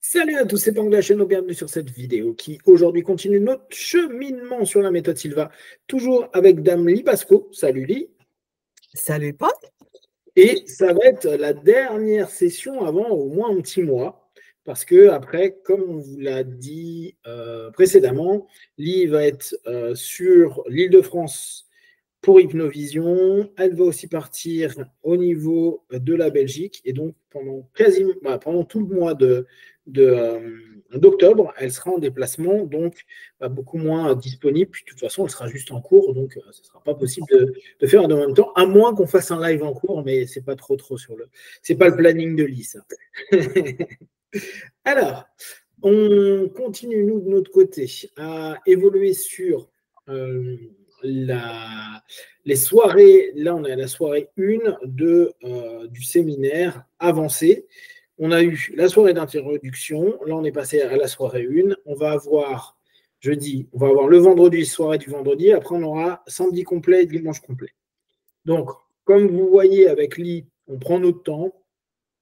Salut à tous, c'est Pank HnO, bienvenue sur cette vidéo qui aujourd'hui continue notre cheminement sur la méthode Silva, toujours avec Dame Lee Pascoe. Salut Lee. Salut Pank. Et ça va être la dernière session avant au moins un petit mois, parce que après, comme on vous l'a dit précédemment, Lee va être sur l'île de France pour Hypnovision, elle va aussi partir au niveau de la Belgique et donc pendant tout le mois d'octobre, elle sera en déplacement, donc beaucoup moins disponible. Puis de toute façon, elle sera juste en cours, donc ce ne sera pas possible de faire en même temps, à moins qu'on fasse un live en cours, mais c'est pas trop sur le, c'est pas le planning de Lee, ça. Alors, on continue nous de notre côté à évoluer sur les soirées. Là, on est à la soirée 1 du séminaire avancé. On a eu la soirée d'introduction. Là, on est passé à la soirée 1. On va avoir jeudi, on va avoir le vendredi, soirée du vendredi. Après, on aura samedi complet et dimanche complet. Donc, comme vous voyez avec Lee, on prend notre temps.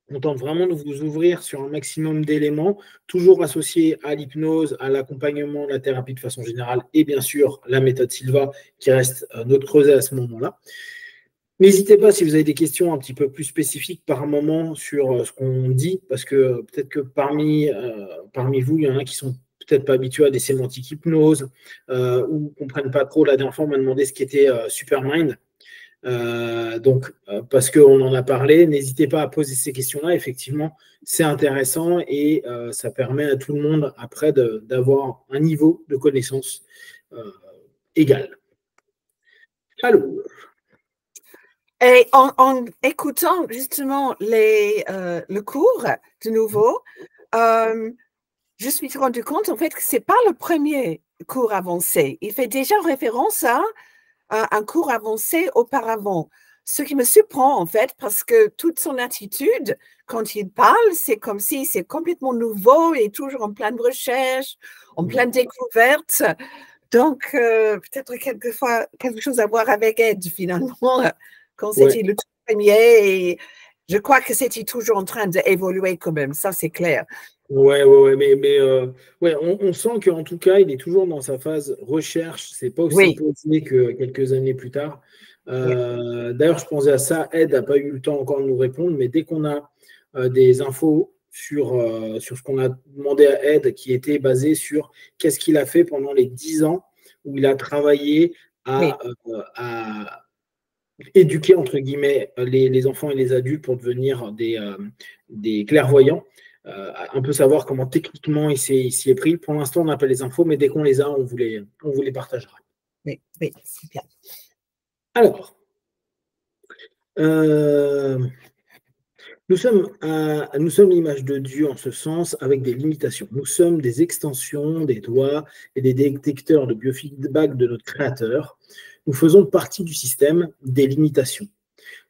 On tente vraiment de vous ouvrir sur un maximum d'éléments, toujours associés à l'hypnose, à l'accompagnement, la thérapie de façon générale et bien sûr la méthode Silva qui reste notre creuset à ce moment-là. N'hésitez pas si vous avez des questions un petit peu plus spécifiques par moment sur ce qu'on dit, parce que peut-être que parmi vous, il y en a qui sont peut-être pas habitués à des sémantiques hypnose ou ne comprennent pas trop. La dernière fois, on m'a demandé ce qu'était Supermind. Donc, parce qu'on en a parlé, n'hésitez pas à poser ces questions-là. Effectivement, c'est intéressant et ça permet à tout le monde après d'avoir un niveau de connaissance égal. Alors, et en écoutant justement le cours de nouveau, je suis rendu compte en fait que ce n'est pas le premier cours avancé. Il fait déjà référence à un cours avancé auparavant. Ce qui me surprend, en fait, parce que toute son attitude, quand il parle, c'est comme si c'est complètement nouveau et toujours en pleine recherche, en pleine découverte. Donc, peut-être quelquefois quelque chose à voir avec Ed, finalement, quand c'était le tout premier. Et je crois que c'était toujours en train d'évoluer quand même, ça c'est clair. Ouais, mais on sent qu'en tout cas, il est toujours dans sa phase recherche. C'est pas aussi posé que quelques années plus tard. D'ailleurs, je pensais à ça. Ed n'a pas eu le temps encore de nous répondre, mais dès qu'on a des infos sur ce qu'on a demandé à Ed, qui était basé sur qu'est-ce qu'il a fait pendant les 10 ans où il a travaillé à éduquer, entre guillemets, les enfants et les adultes pour devenir des clairvoyants. Un peu savoir comment techniquement il s'y est pris. Pour l'instant, on n'a pas les infos, mais dès qu'on les a, on vous les partagera. Oui, c'est bien. Alors, nous sommes l'image de Dieu en ce sens, avec des limitations. Nous sommes des extensions, des doigts et des détecteurs de biofeedback de notre créateur. Nous faisons partie du système des limitations.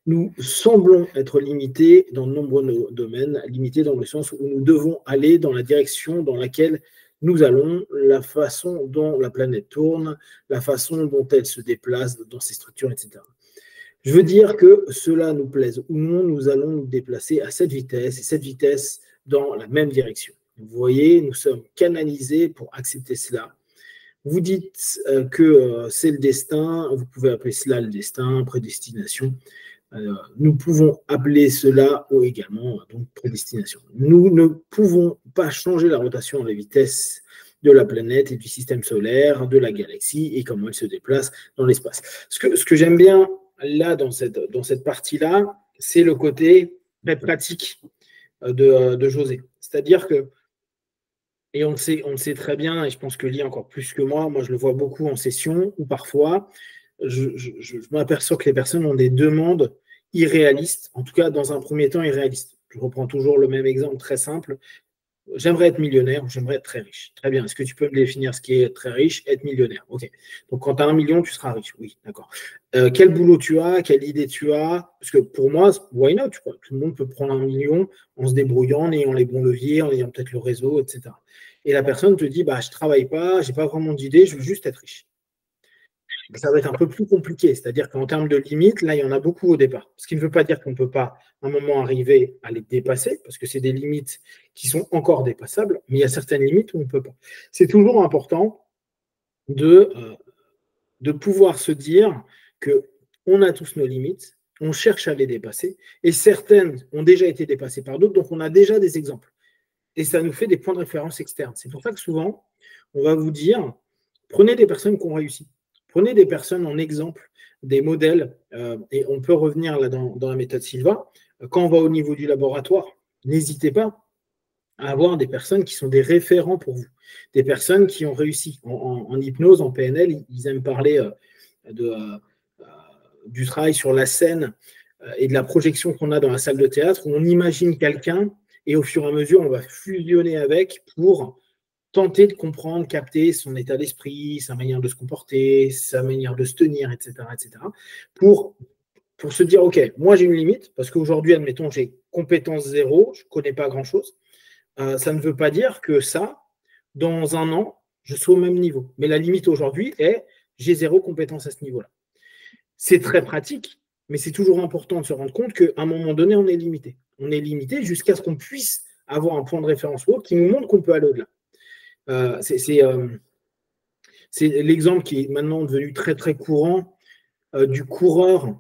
Nous semblons être limités dans de nombreux domaines, limités dans le sens où nous devons aller dans la direction dans laquelle nous allons, la façon dont la planète tourne, la façon dont elle se déplace dans ses structures, etc. Je veux dire que cela nous plaise ou non, nous allons nous déplacer à cette vitesse et cette vitesse dans la même direction. Vous voyez, nous sommes canalisés pour accepter cela. Vous dites que c'est le destin, vous pouvez appeler cela le destin, prédestination. Nous pouvons appeler cela ou également donc prédestination. Nous ne pouvons pas changer la rotation à la vitesse de la planète et du système solaire, de la galaxie et comment elle se déplace dans l'espace. Ce que j'aime bien là dans cette partie-là, c'est le côté très pratique de José. C'est-à-dire que, et on le sait très bien, et je pense que Lee encore plus que moi je le vois beaucoup en session ou parfois, je m'aperçois que les personnes ont des demandes irréalistes, en tout cas dans un premier temps irréalistes. Je reprends toujours le même exemple très simple. J'aimerais être millionnaire ou j'aimerais être très riche. Très bien, est-ce que tu peux me définir ce qui est très riche? Être millionnaire, ok. Donc quand tu as 1 million, tu seras riche, oui, d'accord. Quel boulot tu as? Quelle idée tu as? Parce que pour moi, why not, quoi. Tout le monde peut prendre 1 million en se débrouillant, en ayant les bons leviers, en ayant peut-être le réseau, etc. Et la personne te dit, je ne travaille pas, je n'ai pas vraiment d'idée, je veux juste être riche. ça va être un peu plus compliqué. C'est-à-dire qu'en termes de limites, là, il y en a beaucoup au départ. Ce qui ne veut pas dire qu'on ne peut pas, à un moment, arriver à les dépasser, parce que c'est des limites qui sont encore dépassables, mais il y a certaines limites où on ne peut pas. C'est toujours important de pouvoir se dire qu'on a tous nos limites, on cherche à les dépasser, et certaines ont déjà été dépassées par d'autres, donc on a déjà des exemples. Et ça nous fait des points de référence externes. C'est pour ça que souvent, on va vous dire, prenez des personnes qui ont réussi. Prenez des personnes en exemple, des modèles, et on peut revenir là dans la méthode Silva. Quand on va au niveau du laboratoire, n'hésitez pas à avoir des personnes qui sont des référents pour vous, des personnes qui ont réussi. En hypnose, en PNL, ils aiment parler du travail sur la scène et de la projection qu'on a dans la salle de théâtre, où on imagine quelqu'un, et au fur et à mesure, on va fusionner avec pour tenter de comprendre, capter son état d'esprit, sa manière de se comporter, sa manière de se tenir, etc., etc. Pour se dire, OK, moi j'ai une limite, parce qu'aujourd'hui, admettons, j'ai compétence zéro, je ne connais pas grand-chose. Ça ne veut pas dire que ça, dans un an, je serai au même niveau. Mais la limite aujourd'hui est, j'ai zéro compétence à ce niveau-là. C'est très pratique, mais c'est toujours important de se rendre compte qu'à un moment donné, on est limité. On est limité jusqu'à ce qu'on puisse avoir un point de référence ou autre qui nous montre qu'on peut aller au-delà. C'est l'exemple qui est maintenant devenu très très courant du coureur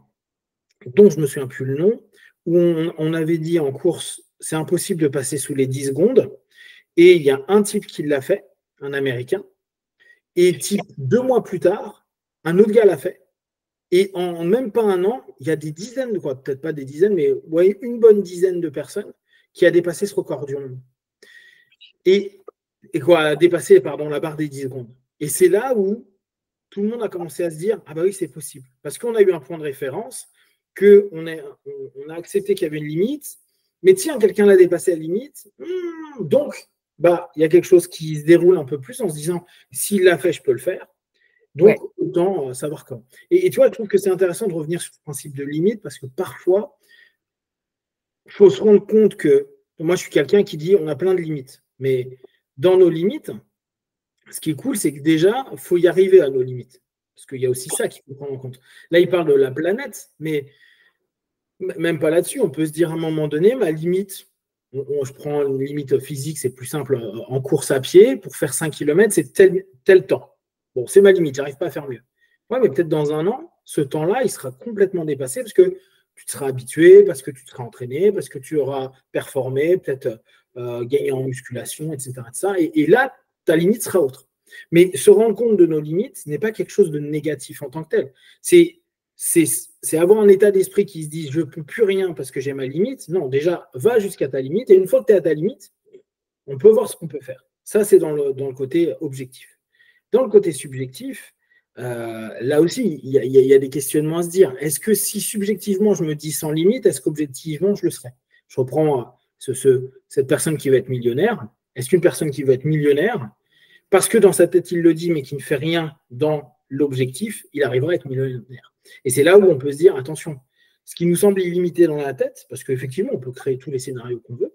dont je ne me souviens plus le nom, où on avait dit en course, c'est impossible de passer sous les 10 secondes. Et il y a un type qui l'a fait, un Américain, et type 2 mois plus tard, un autre gars l'a fait. Et en même pas un an, il y a des dizaines, quoi, peut-être pas des dizaines, mais ouais, une bonne dizaine de personnes qui a dépassé ce record du monde. A dépassé la barre des 10 secondes. Et c'est là où tout le monde a commencé à se dire « Ah bah oui, c'est possible ». Parce qu'on a eu un point de référence, qu'on a accepté qu'il y avait une limite, mais tiens, quelqu'un l'a dépassé à la limite, donc il y a quelque chose qui se déroule un peu plus en se disant « S'il l'a fait, je peux le faire ». Donc, ouais. Autant savoir comment. Et tu vois, je trouve que c'est intéressant de revenir sur le principe de limite parce que parfois, il faut se rendre compte que moi, je suis quelqu'un qui dit on a plein de limites. Mais dans nos limites, ce qui est cool, c'est que déjà, il faut y arriver à nos limites. Parce qu'il y a aussi ça qu'il faut prendre en compte. Là, il parle de la planète, mais même pas là-dessus. On peut se dire à un moment donné, ma limite, je prends une limite physique, c'est plus simple. En course à pied, pour faire 5 km, c'est tel temps. Bon, c'est ma limite, je n'arrive pas à faire mieux. Ouais, mais peut-être dans un an, ce temps-là, il sera complètement dépassé parce que tu te seras habitué, parce que tu te seras entraîné, parce que tu auras performé, peut-être gagné en musculation, etc. Et là, ta limite sera autre. Mais se rendre compte de nos limites, ce n'est pas quelque chose de négatif en tant que tel. C'est avoir un état d'esprit qui se dit « je ne peux plus rien parce que j'ai ma limite ». Non, déjà, va jusqu'à ta limite. Et une fois que tu es à ta limite, on peut voir ce qu'on peut faire. Ça, c'est dans le côté objectif. Dans le côté subjectif, là aussi, il y a des questionnements à se dire. Est-ce que si subjectivement, je me dis sans limite, est-ce qu'objectivement, je le serai? Je reprends cette personne qui veut être millionnaire. Est-ce qu'une personne qui veut être millionnaire, parce que dans sa tête, il le dit, mais qui ne fait rien dans l'objectif, il arrivera à être millionnaire? Et c'est là où on peut se dire, attention, ce qui nous semble illimité dans la tête, parce qu'effectivement, on peut créer tous les scénarios qu'on veut.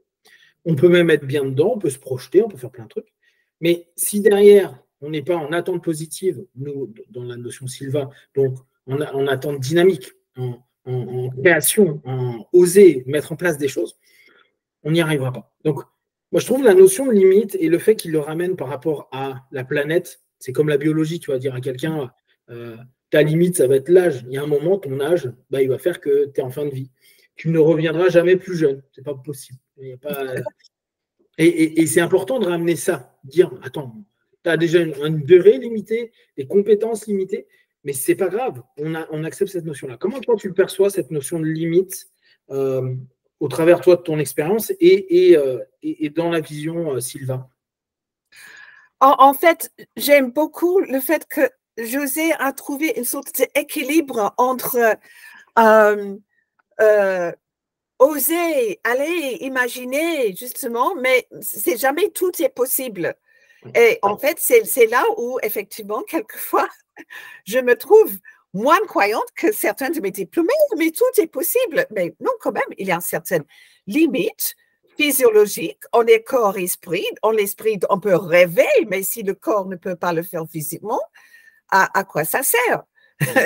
On peut même être bien dedans, on peut se projeter, on peut faire plein de trucs. Mais si derrière, on n'est pas en attente positive, nous, dans la notion Silva, donc en attente dynamique, en création, en oser mettre en place des choses, on n'y arrivera pas. Donc, moi, je trouve la notion de limite et le fait qu'il le ramène par rapport à la planète, c'est comme la biologie, tu vas dire à quelqu'un, ta limite, ça va être l'âge. Il y a un moment, ton âge, il va faire que tu es en fin de vie. Tu ne reviendras jamais plus jeune. Ce n'est pas possible. Il y a pas... Et c'est important de ramener ça, dire, attends, tu as déjà une durée limitée, des compétences limitées, mais ce n'est pas grave, on accepte cette notion-là. Comment toi tu perçois cette notion de limite au travers toi de ton expérience et dans la vision Silva? En fait, j'aime beaucoup le fait que José a trouvé une sorte d'équilibre entre oser, aller, imaginer, justement, mais c'est jamais tout est possible. Et en fait, c'est là où, effectivement, quelquefois, je me trouve moins croyante que certains de mes diplômés, mais tout est possible. Mais non, quand même, il y a une certaine limite physiologique. On est corps-esprit. En l'esprit, on peut rêver, mais si le corps ne peut pas le faire physiquement, à quoi ça sert?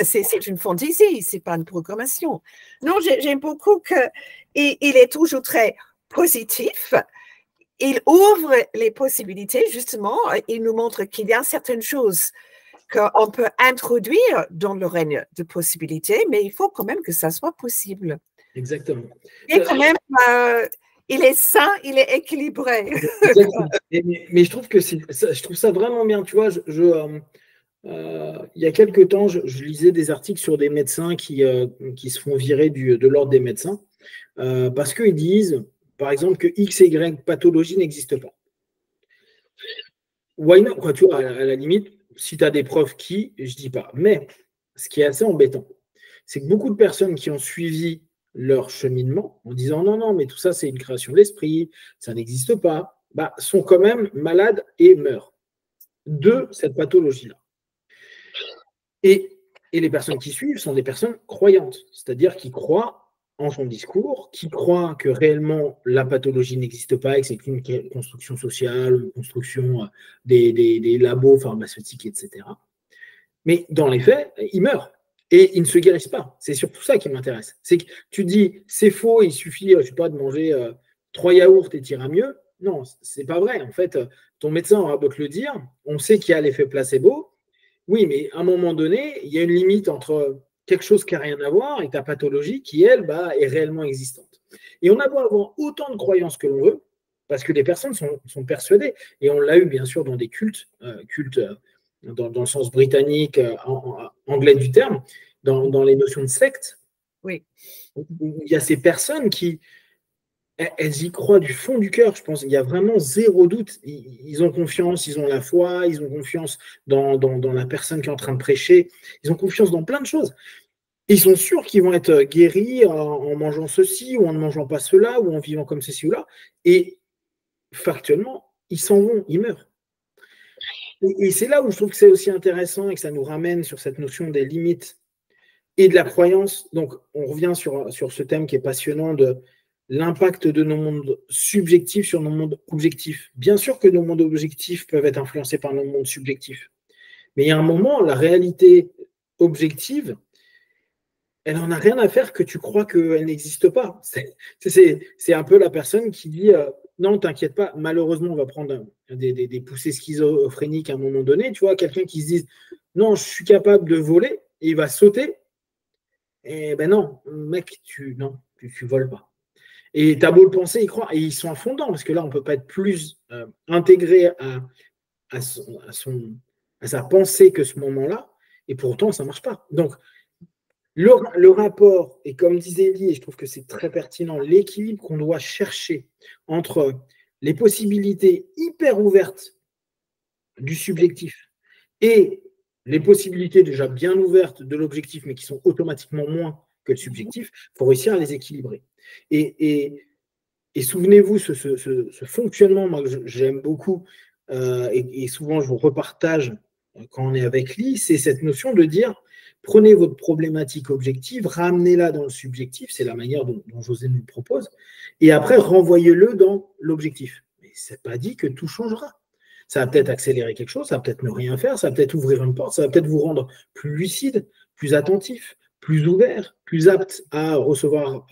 C'est une fantaisie, c'est pas une programmation. Non, j'aime beaucoup qu'il est toujours très positif. Il ouvre les possibilités, justement. Il nous montre qu'il y a certaines choses qu'on peut introduire dans le règne de possibilités, mais il faut quand même que ça soit possible. Exactement. Et quand même, il est sain, il est équilibré. Mais je trouve que je trouve ça vraiment bien. Tu vois, il y a quelques temps, je lisais des articles sur des médecins qui se font virer de l'ordre des médecins parce qu'ils disent, par exemple, que X et Y pathologie n'existe pas. Why not, quoi, tu vois, à la limite, si tu as des preuves qui, je ne dis pas. Mais ce qui est assez embêtant, c'est que beaucoup de personnes qui ont suivi leur cheminement en disant non, non, mais tout ça, c'est une création de l'esprit, ça n'existe pas, bah, sont quand même malades et meurent de cette pathologie-là. Et les personnes qui suivent sont des personnes croyantes, c'est-à-dire qui croient en son discours, qui croient que réellement la pathologie n'existe pas et que c'est une construction sociale, une construction des labos pharmaceutiques, etc. Mais dans les faits, ils meurent. Et ils ne se guérissent pas. C'est surtout ça qui m'intéresse. C'est que tu dis, c'est faux, il suffit, je ne sais pas, de manger 3 yaourts et tu iras mieux. Non, ce n'est pas vrai. En fait, ton médecin aura beau te le dire. On sait qu'il y a l'effet placebo. Oui, mais à un moment donné, il y a une limite entre quelque chose qui n'a rien à voir et ta pathologie qui, elle, bah, est réellement existante. Et on a beau avoir autant de croyances que l'on veut, parce que les personnes sont persuadées. Et on l'a eu, bien sûr, dans des cultes, dans le sens britannique, anglais du terme, dans les notions de secte, oui. Il y a ces personnes qui, elles y croient du fond du cœur, je pense. Il y a vraiment zéro doute. Ils ont confiance, ils ont la foi, ils ont confiance dans la personne qui est en train de prêcher. Ils ont confiance dans plein de choses. Ils sont sûrs qu'ils vont être guéris en mangeant ceci ou en ne mangeant pas cela ou en vivant comme ceci ou là. Et factuellement, ils s'en vont, ils meurent. Et c'est là où je trouve que c'est aussi intéressant et que ça nous ramène sur cette notion des limites et de la croyance. Donc, on revient sur ce thème qui est passionnant de l'impact de nos mondes subjectifs sur nos mondes objectifs. Bien sûr que nos mondes objectifs peuvent être influencés par nos mondes subjectifs. Mais il y a un moment, la réalité objective, elle n'en a rien à faire que tu crois qu'elle n'existe pas. C'est un peu la personne qui dit… non, t'inquiète pas, malheureusement, on va prendre des poussées schizophréniques à un moment donné. Tu vois, quelqu'un qui se dit « Non, je suis capable de voler » et il va sauter. Eh ben non, mec, tu voles pas. Et t'as beau le penser, ils croient. Et ils sont à fond dedans parce que là, on ne peut pas être plus intégré à sa pensée que ce moment-là. Et pourtant, ça ne marche pas. Donc, le rapport, et comme disait Elie, et je trouve que c'est très pertinent, l'équilibre qu'on doit chercher entre les possibilités hyper ouvertes du subjectif et les possibilités déjà bien ouvertes de l'objectif, mais qui sont automatiquement moins que le subjectif, il faut réussir à les équilibrer. Et souvenez-vous, ce fonctionnement, moi, que j'aime beaucoup, et souvent je vous repartage quand on est avec Lee, c'est cette notion de dire… Prenez votre problématique objective, ramenez-la dans le subjectif, c'est la manière dont José nous le propose, et après, renvoyez-le dans l'objectif. Mais ce n'est pas dit que tout changera. Ça va peut-être accélérer quelque chose, ça va peut-être ne rien faire, ça va peut-être ouvrir une porte, ça va peut-être vous rendre plus lucide, plus attentif, plus ouvert, plus apte à recevoir,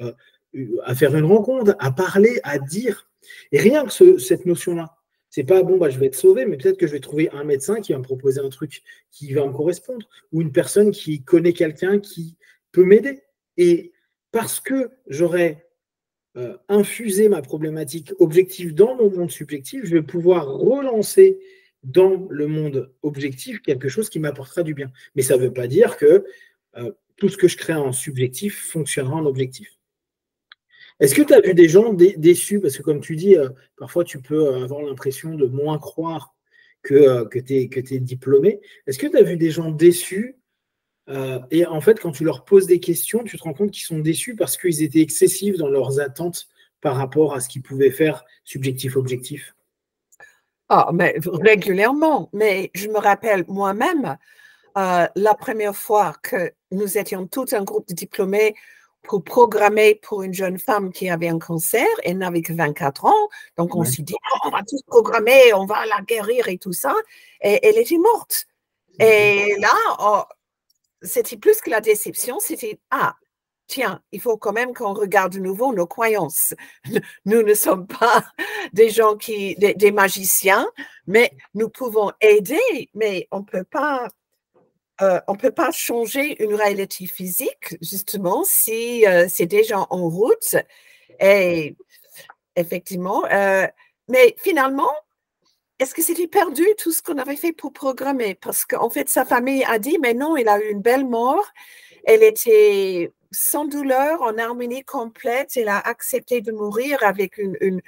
à faire une rencontre, à parler, à dire. Et rien que cette notion-là. C'est pas bon, bah, je vais être sauvé, mais peut-être que je vais trouver un médecin qui va me proposer un truc qui va me correspondre, ou une personne qui connaît quelqu'un qui peut m'aider. Et parce que j'aurai infusé ma problématique objective dans mon monde subjectif, je vais pouvoir relancer dans le monde objectif quelque chose qui m'apportera du bien. Mais ça ne veut pas dire que tout ce que je crée en subjectif fonctionnera en objectif. Est-ce que tu as vu des gens déçus? Parce que comme tu dis, parfois tu peux avoir l'impression de moins croire que t'es diplômé. Est-ce que tu as vu des gens déçus et en fait, quand tu leur poses des questions, tu te rends compte qu'ils sont déçus parce qu'ils étaient excessifs dans leurs attentes par rapport à ce qu'ils pouvaient faire subjectif-objectif? Ah, mais régulièrement. Mais je me rappelle moi-même la première fois que nous étions tout un groupe de diplômés pour programmer pour une jeune femme qui avait un cancer, elle n'avait que 24 ans, donc on s'est dit, oh, on va tous programmer, on va la guérir et tout ça, et elle était morte. Et là, c'était plus que la déception, c'était « Ah, tiens, il faut quand même qu'on regarde de nouveau nos croyances. Nous ne sommes pas des gens qui, des magiciens, mais nous pouvons aider, mais on ne peut pas changer une réalité physique, justement, si c'est déjà en route. » Et effectivement, mais finalement, est-ce que c'était perdu tout ce qu'on avait fait pour programmer? Parce qu'en fait, sa famille a dit, mais non, il a eu une belle mort, elle était sans douleur, en harmonie complète, elle a accepté de mourir avec une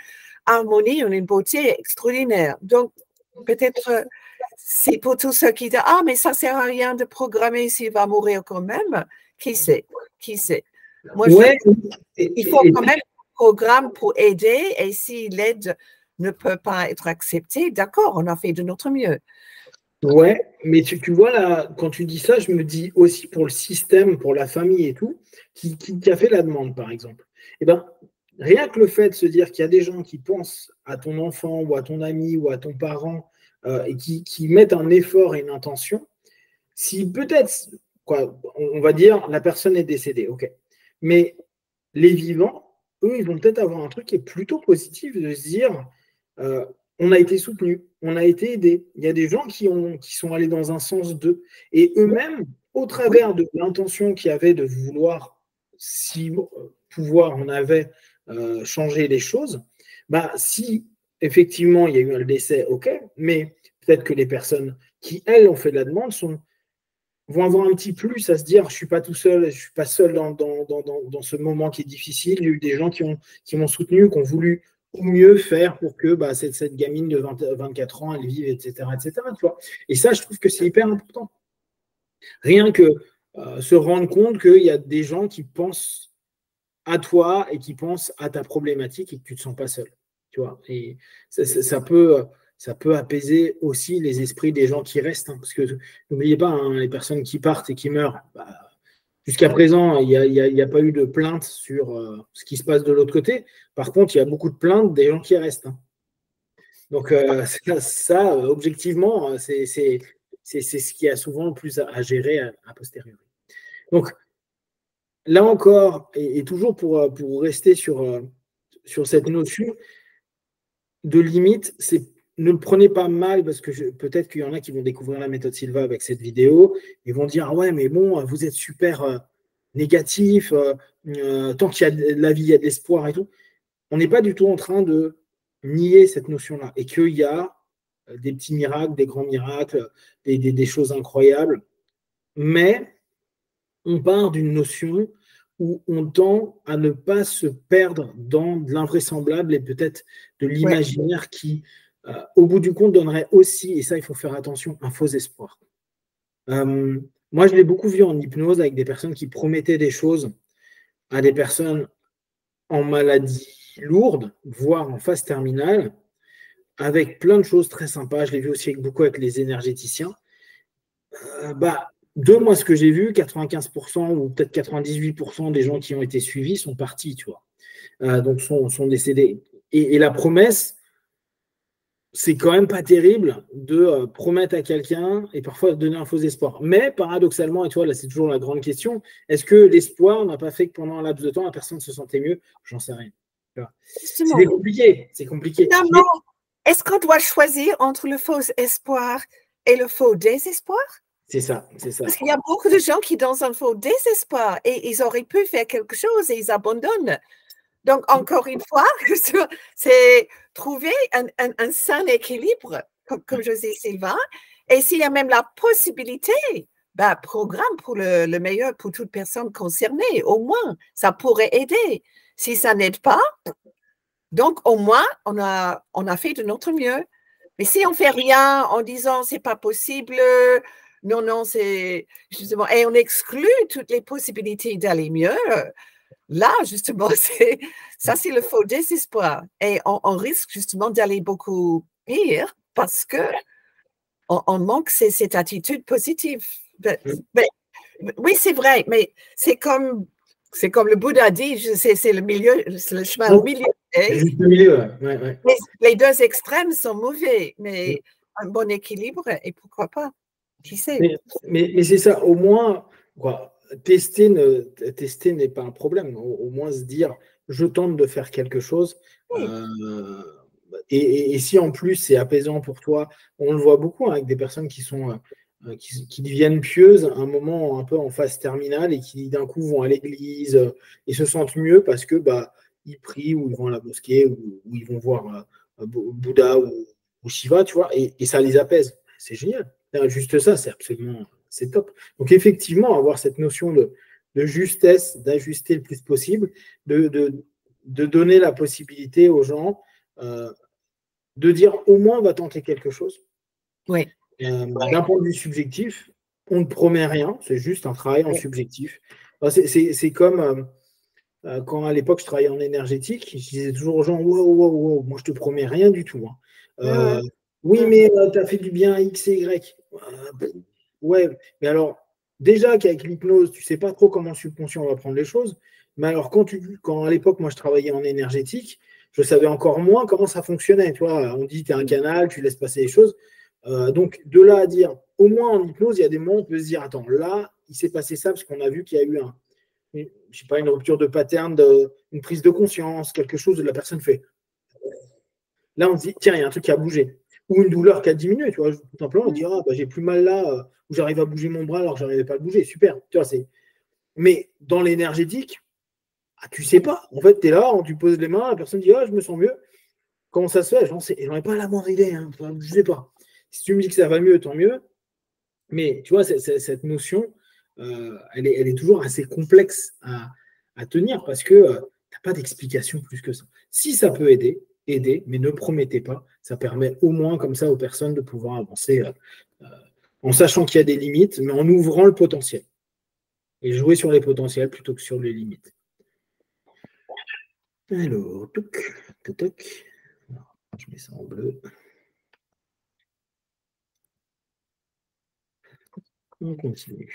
harmonie, une beauté extraordinaire. Donc, peut-être, c'est pour tous ceux qui disent, ah, mais ça ne sert à rien de programmer s'il va mourir quand même. Qui sait? Qui sait? Moi, ouais, il faut quand même un programme pour aider, et si l'aide ne peut pas être acceptée, d'accord, on a fait de notre mieux. Ouais, mais tu vois là, quand tu dis ça, je me dis aussi pour le système, pour la famille et tout, qui a fait la demande par exemple. Eh bien, rien que le fait de se dire qu'il y a des gens qui pensent à ton enfant ou à ton ami ou à ton parent et qui mettent un effort et une intention, si peut-être, quoi, on va dire, la personne est décédée, ok. Mais les vivants, eux, ils vont peut-être avoir un truc qui est plutôt positif, de se dire on a été soutenu, on a été aidé. Il y a des gens qui sont allés dans un sens d'eux. Et eux-mêmes, au travers de l'intention qu'ils avaient de vouloir, si pouvoir on avait changer les choses, bah, si effectivement il y a eu un décès, ok, mais peut-être que les personnes qui, elles, ont fait de la demande vont avoir un petit plus à se dire, je ne suis pas tout seul, je ne suis pas seul dans ce moment qui est difficile. Il y a eu des gens qui m'ont soutenu, qui ont voulu au mieux faire pour que bah, cette gamine de 24 ans, elle vive, etc. etc. tu vois. Et ça, je trouve que c'est hyper important. Rien que se rendre compte qu'il y a des gens qui pensent à toi et qui pensent à ta problématique et que tu ne te sens pas seul. Tu vois. Et ça peut apaiser aussi les esprits des gens qui restent. Hein, parce que n'oubliez pas, hein, les personnes qui partent et qui meurent, bah, jusqu'à présent, il n'y a pas eu de plainte sur ce qui se passe de l'autre côté. Par contre, il y a beaucoup de plaintes des gens qui restent. Hein. Donc, ça, objectivement, c'est ce qui a souvent le plus à gérer à posteriori. Donc, là encore, et toujours pour rester sur cette notion de limite, c'est ne le prenez pas mal parce que peut-être qu'il y en a qui vont découvrir la méthode Silva avec cette vidéo et vont dire « Ouais, mais bon, vous êtes super négatif, tant qu'il y a de la vie, il y a de l'espoir et tout. » On n'est pas du tout en train de nier cette notion-là et qu'il y a des petits miracles, des grands miracles, des choses incroyables. Mais on part d'une notion où on tend à ne pas se perdre dans de l'invraisemblable et peut-être de l'imaginaire ouais. qui… au bout du compte, donnerait aussi, et ça, il faut faire attention, un faux espoir. Moi, je l'ai beaucoup vu en hypnose avec des personnes qui promettaient des choses à des personnes en maladie lourde, voire en phase terminale, avec plein de choses très sympas. Je l'ai vu aussi beaucoup avec les énergéticiens. De moi, ce que j'ai vu, 95% ou peut-être 98% des gens qui ont été suivis sont partis, tu vois. Donc, sont décédés. Et la promesse, c'est quand même pas terrible de promettre à quelqu'un et parfois de donner un faux espoir. Mais paradoxalement, et toi, là, c'est toujours la grande question, est-ce que l'espoir n'a pas fait que pendant un laps de temps, la personne se sentait mieux? J'en sais rien. C'est compliqué. C'est compliqué. Finalement, est-ce qu'on doit choisir entre le faux espoir et le faux désespoir? C'est ça, c'est ça. Parce qu'il y a beaucoup de gens qui sont dans un faux désespoir et ils auraient pu faire quelque chose et ils abandonnent. Donc, encore une fois, c'est trouver un sain équilibre, comme José Silva. Et s'il y a même la possibilité, ben, programme pour le meilleur pour toute personne concernée. Au moins, ça pourrait aider. Si ça n'aide pas, donc au moins, on a fait de notre mieux. Mais si on ne fait rien en disant « c'est pas possible », non, non, c'est justement… Et on exclut toutes les possibilités d'aller mieux. Là, justement, ça, c'est le faux désespoir. Et on risque justement d'aller beaucoup pire parce qu'on manque cette attitude positive. Mais, oui, c'est vrai, mais c'est comme le Bouddha dit, c'est le milieu, c'est le chemin au milieu. Le milieu, ouais, ouais. Les deux extrêmes sont mauvais, mais un bon équilibre, et pourquoi pas? Qui sait? Mais c'est ça, au moins… Quoi, tester n'est pas un problème. Au moins se dire, je tente de faire quelque chose. Oui. Et si en plus c'est apaisant pour toi, on le voit beaucoup hein, avec des personnes qui sont qui deviennent pieuses à un moment un peu en phase terminale et qui d'un coup vont à l'église et se sentent mieux parce que bah ils prient ou ils vont à la mosquée ou ils vont voir Bouddha ou Shiva, tu vois, et ça les apaise. C'est génial. Juste ça, c'est absolument c'est top. Donc effectivement, avoir cette notion de justesse, d'ajuster le plus possible, de donner la possibilité aux gens de dire au moins on va tenter quelque chose. Oui. D'un point de vue subjectif, on ne promet rien, c'est juste un travail en subjectif. C'est comme quand à l'époque je travaillais en énergétique, je disais toujours aux gens wow, moi je te promets rien du tout. Hein. Oui, mais tu as fait du bien à X et Y. Ouais, mais alors, déjà qu'avec l'hypnose, tu ne sais pas trop comment le subconscient va prendre les choses, mais alors quand à l'époque moi je travaillais en énergétique, je savais encore moins comment ça fonctionnait. Tu vois, on dit tu es un canal, tu laisses passer les choses. Donc, de là à dire, au moins en hypnose, il y a des moments où on peut se dire, attends, là, il s'est passé ça parce qu'on a vu qu'il y a eu je sais pas, une rupture de pattern, une prise de conscience, quelque chose où la personne fait. Là, on se dit, tiens, il y a un truc qui a bougé. Ou une douleur qui a diminué, tu vois. Tout simplement, on dit, ah, bah, j'ai plus mal là, ou j'arrive à bouger mon bras alors que je n'arrivais pas à le bouger. Super. Tu vois, mais dans l'énergétique, ah, tu sais pas. En fait, tu es là, tu poses les mains, la personne dit, ah, je me sens mieux. Comment ça se fait? J'en ai pas la moindre idée. Hein. Enfin, je sais pas. Si tu me dis que ça va mieux, tant mieux. Mais tu vois, cette notion, elle est toujours assez complexe à tenir parce que tu n'as pas d'explication plus que ça. Si ça peut aider, aidez, mais ne promettez pas. Ça permet au moins comme ça aux personnes de pouvoir avancer en sachant qu'il y a des limites, mais en ouvrant le potentiel. Et jouer sur les potentiels plutôt que sur les limites. Alors, toc. Je mets ça en bleu. On continue.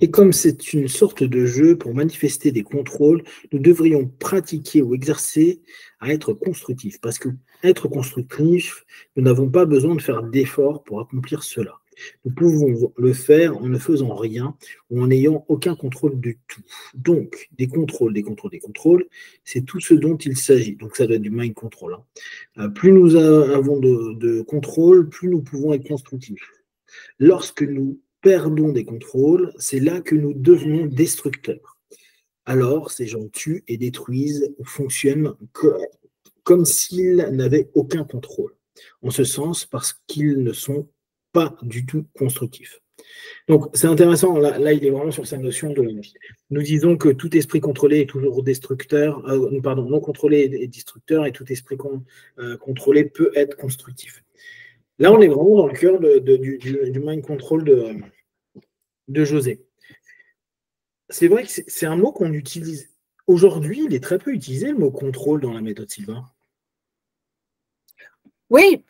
Et comme c'est une sorte de jeu pour manifester des contrôles, nous devrions pratiquer ou exercer à être constructifs. Parce que être constructif, nous n'avons pas besoin de faire d'efforts pour accomplir cela. Nous pouvons le faire en ne faisant rien ou en n'ayant aucun contrôle du tout. Donc, des contrôles, c'est tout ce dont il s'agit. Donc, ça doit être du mind control. Hein. Plus nous avons de contrôle, plus nous pouvons être constructifs. Lorsque nous perdons des contrôles, c'est là que nous devenons destructeurs. Alors, ces gens tuent et détruisent ou fonctionnent comme s'ils n'avaient aucun contrôle. En ce sens, parce qu'ils ne sont pas du tout constructif. Donc, c'est intéressant. Là, il est vraiment sur sa notion de. Nous disons que tout esprit contrôlé est toujours destructeur. Pardon, non contrôlé est destructeur et tout esprit contrôlé peut être constructif. Là, on est vraiment dans le cœur du mind control de José. C'est vrai que c'est un mot qu'on utilise. Aujourd'hui, il est très peu utilisé, le mot contrôle dans la méthode Silva. Oui,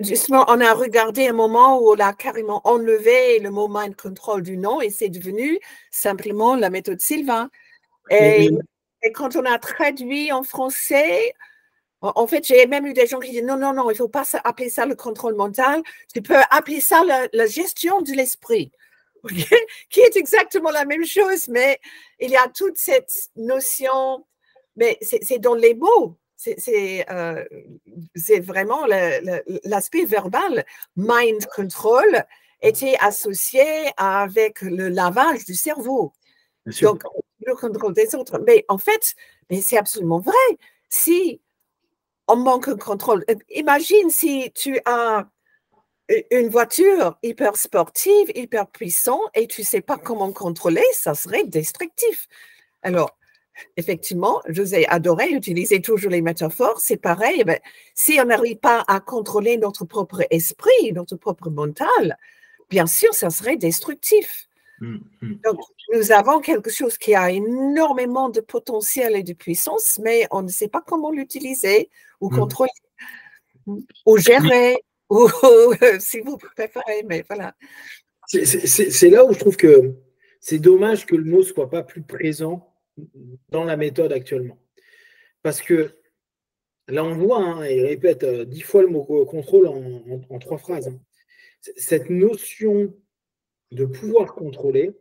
justement, on a regardé un moment où on a carrément enlevé le mot mind control du nom et c'est devenu simplement la méthode Silva. Et quand on a traduit en français, en fait, j'ai même eu des gens qui disent non, il ne faut pas appeler ça le contrôle mental, tu peux appeler ça la gestion de l'esprit, okay? Qui est exactement la même chose, mais il y a toute cette notion, mais c'est dans les mots. C'est vraiment l'aspect verbal. Mind control était associé avec le lavage du cerveau. Donc, le contrôle des autres. Mais en fait, c'est absolument vrai. Si on manque de contrôle, imagine si tu as une voiture hyper sportive, hyper puissante et tu ne sais pas comment contrôler, ça serait destructif. Alors, effectivement, José adorait utiliser toujours les métaphores, c'est pareil. Mais si on n'arrive pas à contrôler notre propre esprit, notre propre mental, bien sûr, ça serait destructif. Donc, nous avons quelque chose qui a énormément de potentiel et de puissance, mais on ne sait pas comment l'utiliser ou contrôler, ou gérer, ou si vous préférez, mais voilà. C'est là où je trouve que c'est dommage que le mot ne soit pas plus présent dans la méthode actuellement. Parce que là, on voit, hein, il répète 10 fois le mot contrôle en 3 phrases. Hein. Cette notion de pouvoir contrôler,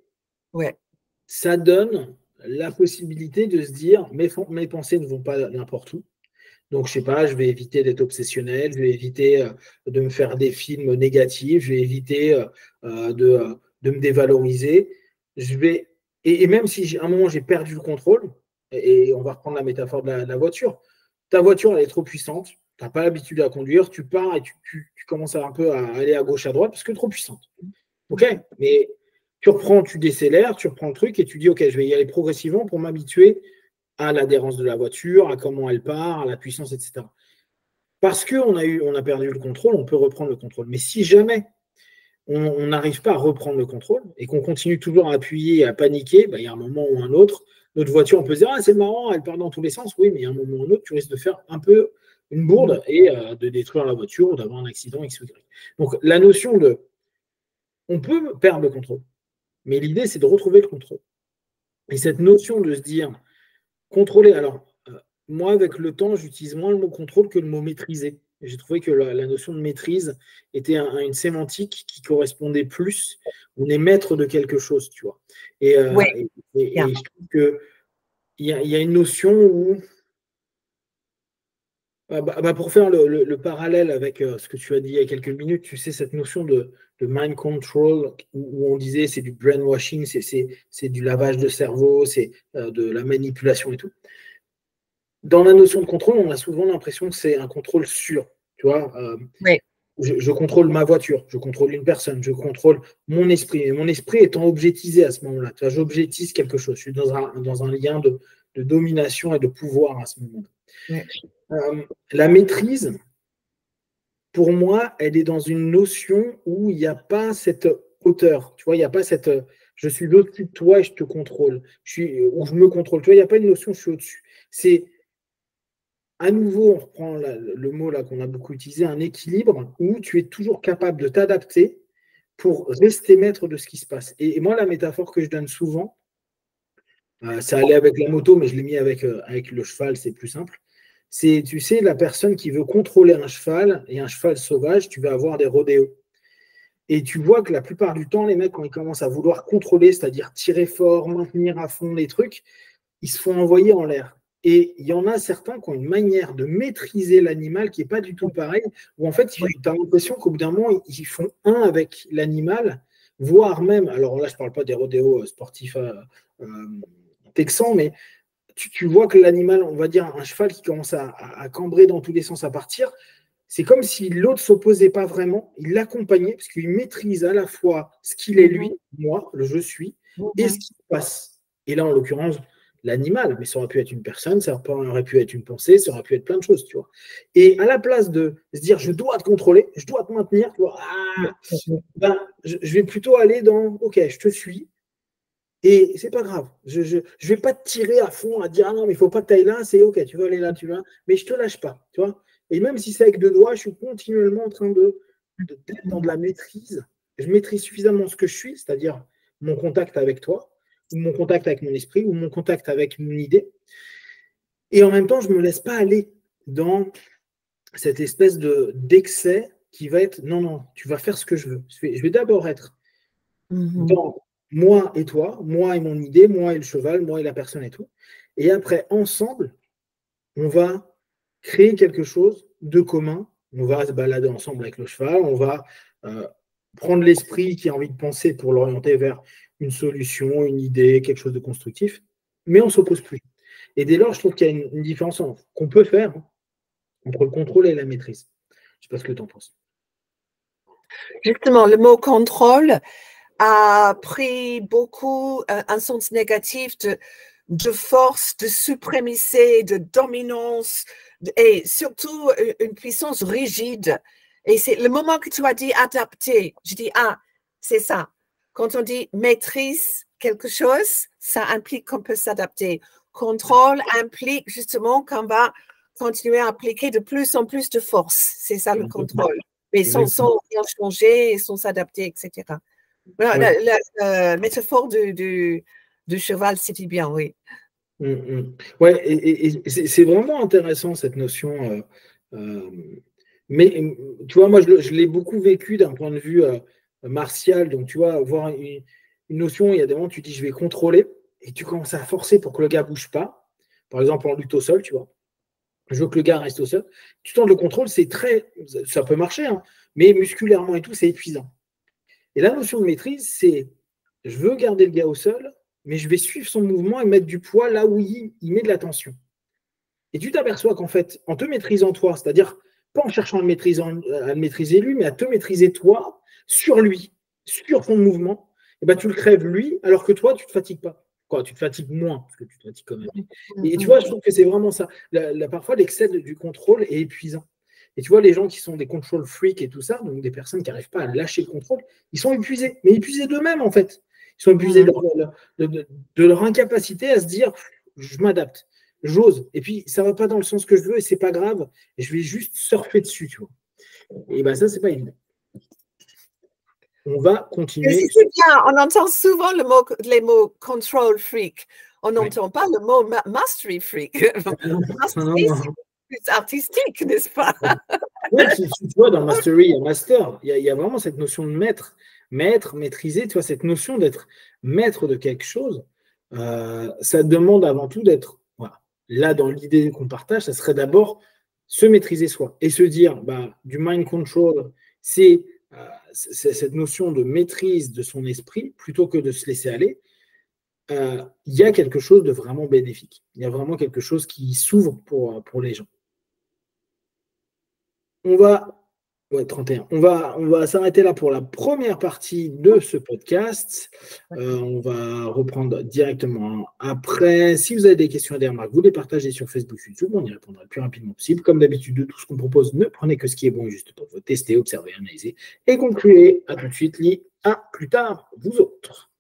ouais, ça donne la possibilité de se dire mes pensées ne vont pas n'importe où. Donc, je sais pas, je vais éviter d'être obsessionnel, je vais éviter de me faire des films négatifs, je vais éviter de me dévaloriser. Je vais, et même si à un moment j'ai perdu le contrôle, et on va reprendre la métaphore de la voiture, ta voiture elle est trop puissante, tu n'as pas l'habitude à conduire, tu pars et tu commences un peu à aller à gauche, à droite parce que trop puissante. Ok, mais tu reprends, tu décélères, tu reprends le truc et tu dis ok, je vais y aller progressivement pour m'habituer à l'adhérence de la voiture, à comment elle part, à la puissance, etc. Parce qu'on a perdu le contrôle, on peut reprendre le contrôle. Mais si jamais on n'arrive pas à reprendre le contrôle et qu'on continue toujours à appuyer, à paniquer, bah, il y a un moment ou un autre, notre voiture, on peut se dire « Ah, c'est marrant, elle part dans tous les sens. » Oui, mais à un moment ou un autre, tu risques de faire un peu une bourde et de détruire la voiture ou d'avoir un accident X ou Y. Donc, la notion de « on peut perdre le contrôle », mais l'idée, c'est de retrouver le contrôle. Et cette notion de se dire « contrôler », alors, moi, avec le temps, j'utilise moins le mot « contrôle » que le mot « maîtriser ». J'ai trouvé que la notion de maîtrise était une sémantique qui correspondait plus. On est maître de quelque chose, tu vois. Et, ouais, et je trouve que il y a une notion où, pour faire le parallèle avec ce que tu as dit il y a quelques minutes, tu sais, cette notion de mind control où on disait c'est du brainwashing, c'est du lavage de cerveau, c'est de la manipulation et tout. Dans la notion de contrôle, on a souvent l'impression que c'est un contrôle sûr. Tu vois, oui, je contrôle ma voiture, je contrôle une personne, je contrôle mon esprit. Et mon esprit étant objectisé à ce moment-là. Tu vois, j'objectise quelque chose. Je suis dans un lien de domination et de pouvoir à ce moment-là. Oui. La maîtrise, pour moi, elle est dans une notion où il n'y a pas cette hauteur. Tu vois, il n'y a pas cette je suis au-dessus de toi et je te contrôle. Ou je me contrôle. Tu vois, il n'y a pas une notion je suis au-dessus. C'est à nouveau, on reprend le mot là qu'on a beaucoup utilisé, un équilibre où tu es toujours capable de t'adapter pour rester maître de ce qui se passe. Et moi, la métaphore que je donne souvent, ça allait avec la moto, mais je l'ai mis avec le cheval, c'est plus simple. C'est, tu sais, la personne qui veut contrôler un cheval et un cheval sauvage, tu vas avoir des rodéos. Et tu vois que la plupart du temps, les mecs, quand ils commencent à vouloir contrôler, c'est-à-dire tirer fort, maintenir à fond les trucs, ils se font envoyer en l'air. Et il y en a certains qui ont une manière de maîtriser l'animal qui n'est pas du tout pareil, où en fait, tu as l'impression qu'au bout d'un moment, ils font un avec l'animal, voire même, alors là, je ne parle pas des rodéos sportifs texans, mais tu vois que l'animal, on va dire un cheval qui commence à cambrer dans tous les sens à partir, c'est comme si l'autre ne s'opposait pas vraiment, il l'accompagnait, parce qu'il maîtrise à la fois ce qu'il est lui, moi, le je suis, et ce qui passe. Et là, en l'occurrence, l'animal, mais ça aurait pu être une personne, ça aurait pu être une pensée, ça aurait pu être plein de choses, tu vois. Et à la place de se dire, je dois te contrôler, je dois te maintenir, tu vois, je vais plutôt aller dans, ok, je te suis, et c'est pas grave, je vais pas te tirer à fond, à dire, ah non, mais il faut pas que tu ailles là, c'est ok, tu veux aller là, tu vas, mais je te lâche pas, tu vois. Et même si c'est avec deux doigts, je suis continuellement en train d'être dans de la maîtrise, je maîtrise suffisamment ce que je suis, c'est-à-dire mon contact avec toi, ou mon contact avec mon esprit, ou mon contact avec mon idée. Et en même temps, je ne me laisse pas aller dans cette espèce d'excès qui va être, non, non, tu vas faire ce que je veux. Je vais d'abord être dans moi et toi, moi et mon idée, moi et le cheval, moi et la personne et tout. Et après, ensemble, on va créer quelque chose de commun. On va se balader ensemble avec le cheval, on va prendre l'esprit qui a envie de penser pour l'orienter vers une solution, une idée, quelque chose de constructif, mais on ne s'oppose plus. Et dès lors, je trouve qu'il y a une différence qu'on peut faire entre le contrôle et la maîtrise. Je ne sais pas ce que tu en penses. Justement, le mot « contrôle » a pris beaucoup un sens négatif de force, de suprématie, de dominance, et surtout une puissance rigide. Et c'est le moment que tu as dit « adapter », je dis « ah, c'est ça ». Quand on dit « maîtrise quelque chose », ça implique qu'on peut s'adapter. « Contrôle » implique justement qu'on va continuer à appliquer de plus en plus de force. C'est ça le contrôle. Mais sans rien changer, sans s'adapter, etc. Voilà, la métaphore du cheval, c'était bien, oui. Oui, et c'est vraiment intéressant cette notion Mais tu vois, moi, je l'ai beaucoup vécu d'un point de vue martial. Donc, tu vois, voir une notion, il y a des moments où tu dis je vais contrôler et tu commences à forcer pour que le gars ne bouge pas. Par exemple, en lutte au sol, tu vois. Je veux que le gars reste au sol. Tu tentes le contrôle, c'est très. Ça peut marcher, hein, mais musculairement et tout, c'est épuisant. Et la notion de maîtrise, c'est je veux garder le gars au sol, mais je vais suivre son mouvement et mettre du poids là où il met de la tension. Et tu t'aperçois qu'en fait, en te maîtrisant toi, c'est-à-dire pas en cherchant à le maîtriser lui, mais à te maîtriser toi, sur lui, sur son mouvement, et ben tu le crèves lui, alors que toi, tu ne te fatigues pas. Quoi, tu te fatigues moins, parce que tu te fatigues quand même. Et tu vois, je trouve que c'est vraiment ça. Parfois, l'excès du contrôle est épuisant. Et tu vois, les gens qui sont des control freaks et tout ça, donc des personnes qui n'arrivent pas à lâcher le contrôle, ils sont épuisés, mais épuisés d'eux-mêmes en fait. Ils sont épuisés de leur incapacité à se dire « je m'adapte, j'ose ». Et puis, ça ne va pas dans le sens que je veux et ce n'est pas grave. Et je vais juste surfer dessus, tu vois. Et bien ça, ce n'est pas évident. On va continuer. Si c'est bien, on entend souvent les mots « control freak ». On n'entend pas le mot « mastery freak ». Mastery, c'est plus artistique, n'est-ce pas? Oui, tu vois, dans « mastery », il y a « master ». Il y a vraiment cette notion de maître. Maître, maîtriser, tu vois, cette notion d'être maître de quelque chose, ça demande avant tout d'être, voilà, là dans l'idée qu'on partage, ça serait d'abord se maîtriser soi et se dire, bah, du mind control, c'est cette notion de maîtrise de son esprit plutôt que de se laisser aller, il y a quelque chose de vraiment bénéfique, il y a vraiment quelque chose qui s'ouvre pour les gens. On va... Ouais, 31. On va s'arrêter là pour la première partie de ce podcast. On va reprendre directement après. Si vous avez des questions et des remarques, vous les partagez sur Facebook, YouTube. On y répondra le plus rapidement possible. Comme d'habitude, de tout ce qu'on propose, ne prenez que ce qui est bon et juste pour vous. Testez, observez, analysez et concluez. À tout de suite, à plus tard, vous autres.